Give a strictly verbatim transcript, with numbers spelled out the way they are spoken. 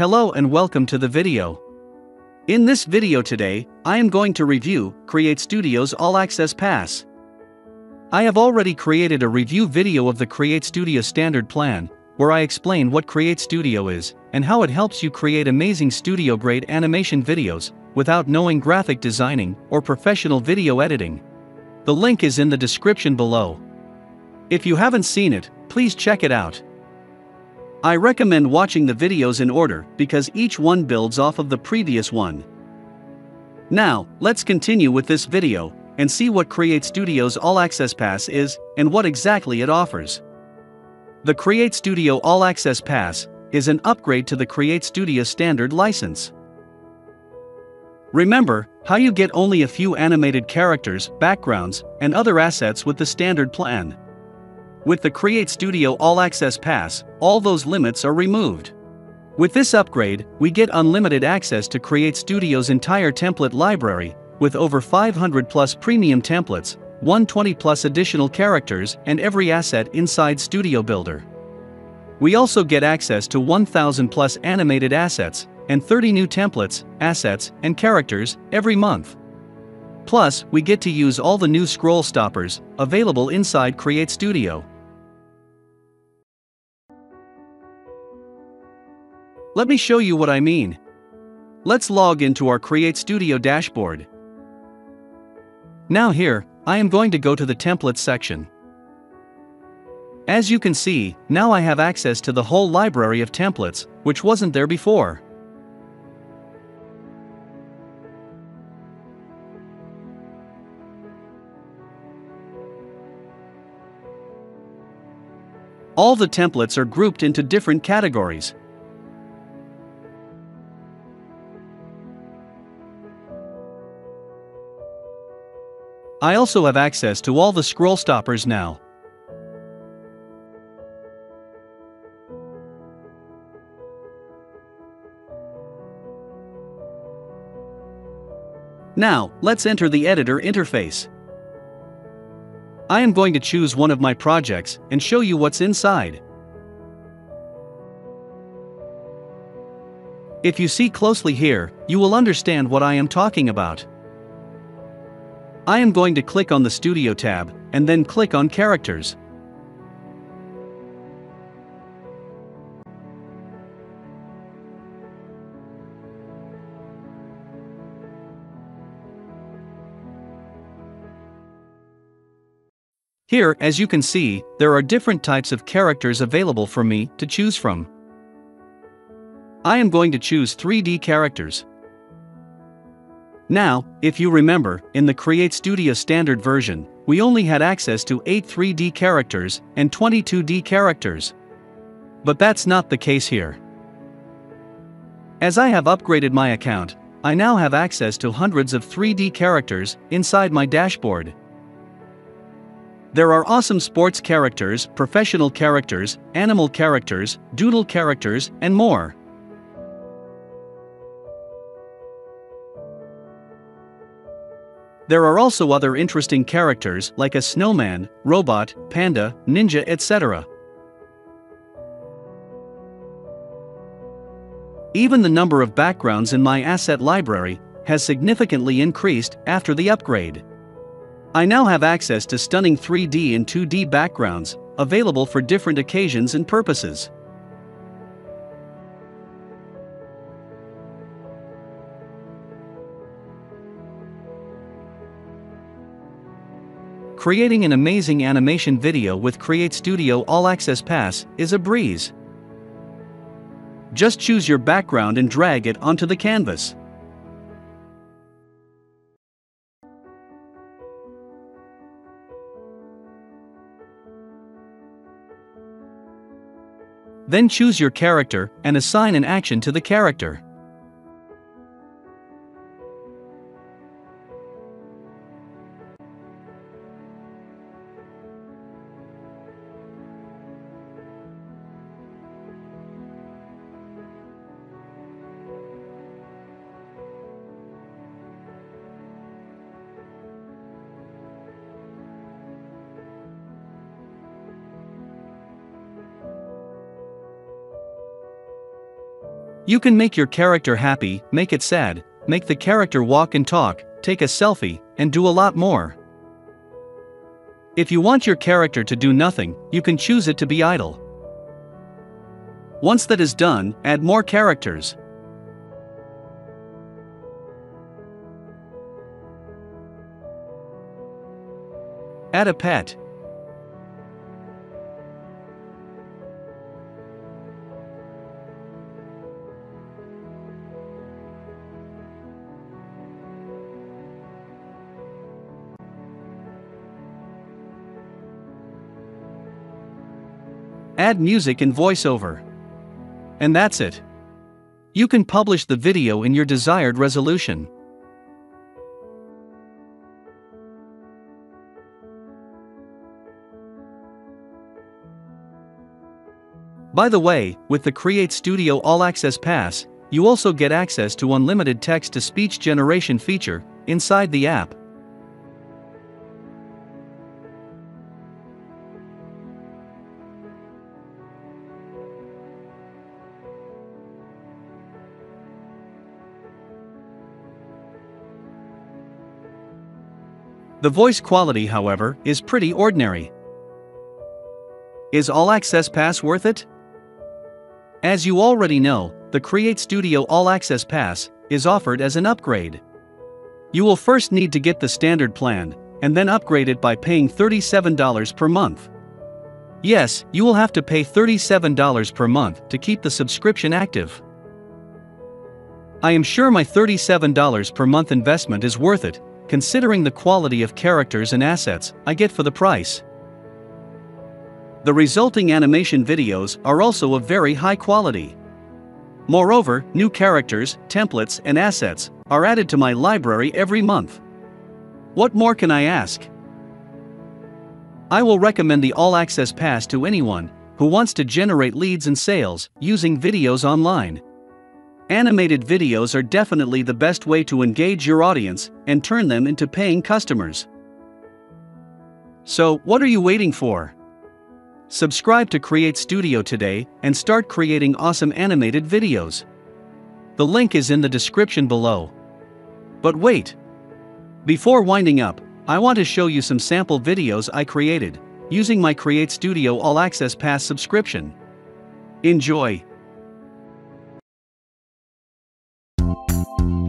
Hello and welcome to the video. In this video today, I am going to review Create Studio's All Access Pass. I have already created a review video of the Create Studio Standard Plan, where I explain what Create Studio is and how it helps you create amazing studio-grade animation videos without knowing graphic designing or professional video editing. The link is in the description below. If you haven't seen it, please check it out. I recommend watching the videos in order because each one builds off of the previous one. Now, let's continue with this video and see what Create Studio's All Access Pass is and what exactly it offers. The Create Studio All Access Pass is an upgrade to the Create Studio Standard license. Remember how you get only a few animated characters, backgrounds, and other assets with the standard plan. With the Create Studio All Access Pass, all those limits are removed. With this upgrade, we get unlimited access to Create Studio's entire template library, with over five hundred plus premium templates, one hundred twenty plus additional characters, and every asset inside Studio Builder. We also get access to one thousand plus animated assets, and thirty new templates, assets, and characters every month. Plus, we get to use all the new scroll stoppers available inside Create Studio. Let me show you what I mean. Let's log into our Create Studio dashboard. Now here, I am going to go to the Templates section. As you can see, now I have access to the whole library of templates, which wasn't there before. All the templates are grouped into different categories. I also have access to all the scroll stoppers now. Now, let's enter the editor interface. I am going to choose one of my projects and show you what's inside. If you see closely here, you will understand what I am talking about. I am going to click on the Studio tab and then click on Characters. Here, as you can see, there are different types of characters available for me to choose from. I am going to choose three D characters. Now, if you remember, in the Create Studio Standard version, we only had access to eight three D characters and twenty two D characters. But that's not the case here. As I have upgraded my account, I now have access to hundreds of three D characters inside my dashboard. There are awesome sports characters, professional characters, animal characters, doodle characters, and more. There are also other interesting characters like a snowman, robot, panda, ninja, et cetera. Even the number of backgrounds in my asset library has significantly increased after the upgrade. I now have access to stunning three D and two D backgrounds, available for different occasions and purposes. Creating an amazing animation video with Create Studio All Access Pass is a breeze. Just choose your background and drag it onto the canvas. Then choose your character and assign an action to the character. You can make your character happy, make it sad, make the character walk and talk, take a selfie, and do a lot more. If you want your character to do nothing, you can choose it to be idle. Once that is done, add more characters. Add a pet. Add music and voiceover. And that's it. You can publish the video in your desired resolution. By the way, with the Create Studio All Access Pass, you also get access to unlimited text-to-speech generation feature inside the app. The voice quality, however, is pretty ordinary. Is All Access Pass worth it? As you already know, the Create Studio All Access Pass is offered as an upgrade. You will first need to get the standard plan, and then upgrade it by paying thirty-seven dollars per month. Yes, you will have to pay thirty-seven dollars per month to keep the subscription active. I am sure my thirty-seven dollars per month investment is worth it, considering the quality of characters and assets I get for the price. The resulting animation videos are also of very high quality. Moreover, new characters, templates, and assets are added to my library every month. What more can I ask? I will recommend the All Access Pass to anyone who wants to generate leads and sales using videos online. Animated videos are definitely the best way to engage your audience and turn them into paying customers. So, what are you waiting for? Subscribe to Create Studio today and start creating awesome animated videos. The link is in the description below. But wait! Before winding up, I want to show you some sample videos I created using my Create Studio All Access Pass subscription. Enjoy! Thank you.